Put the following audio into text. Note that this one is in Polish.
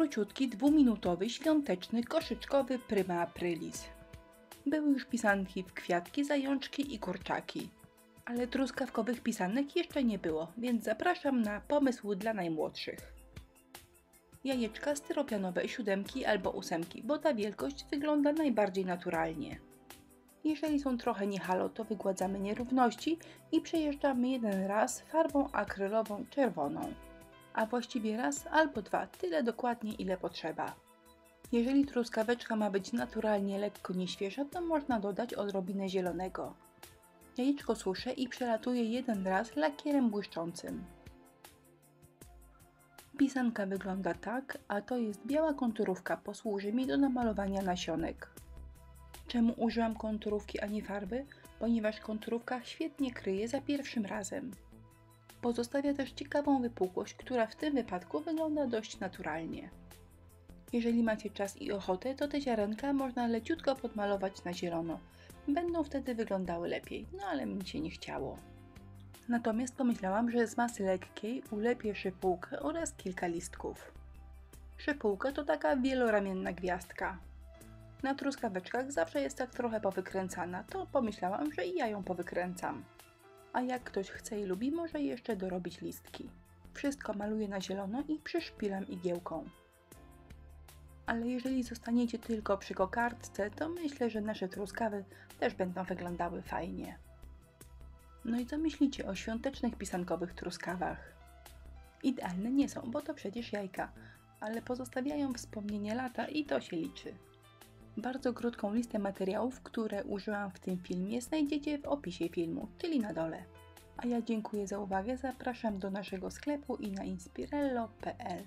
króciutki, dwuminutowy, świąteczny, koszyczkowy Prima Aprilis. Były już pisanki w kwiatki, zajączki i kurczaki. Ale truskawkowych pisanek jeszcze nie było, więc zapraszam na pomysł dla najmłodszych. Jajeczka styropianowe 7 albo 8, bo ta wielkość wygląda najbardziej naturalnie. Jeżeli są trochę niehalo, to wygładzamy nierówności i przejeżdżamy jeden raz farbą akrylową czerwoną. A właściwie raz albo dwa, tyle dokładnie ile potrzeba. Jeżeli truskaweczka ma być naturalnie lekko nieświeża, to można dodać odrobinę zielonego. Jajeczko suszę i przelatuję jeden raz lakierem błyszczącym. Pisanka wygląda tak, a to jest biała konturówka, posłuży mi do namalowania nasionek. Czemu użyłam konturówki, a nie farby? Ponieważ konturówka świetnie kryje za pierwszym razem. Pozostawia też ciekawą wypukłość, która w tym wypadku wygląda dość naturalnie. Jeżeli macie czas i ochotę, to te ziarenka można leciutko podmalować na zielono. Będą wtedy wyglądały lepiej, no ale mi się nie chciało. Natomiast pomyślałam, że z masy lekkiej ulepię szypułkę oraz kilka listków. Szypułka to taka wieloramienna gwiazdka. Na truskaweczkach zawsze jest tak trochę powykręcana, to pomyślałam, że i ja ją powykręcam. A jak ktoś chce i lubi, może jeszcze dorobić listki. Wszystko maluję na zielono i przyszpilam igiełką. Ale jeżeli zostaniecie tylko przy kokardce, to myślę, że nasze truskawy też będą wyglądały fajnie. No i co myślicie o świątecznych pisankowych truskawach? Idealne nie są, bo to przecież jajka, ale pozostawiają wspomnienie lata i to się liczy. Bardzo krótką listę materiałów, które użyłam w tym filmie, znajdziecie w opisie filmu, czyli na dole. A ja dziękuję za uwagę, zapraszam do naszego sklepu i na inspirello.pl.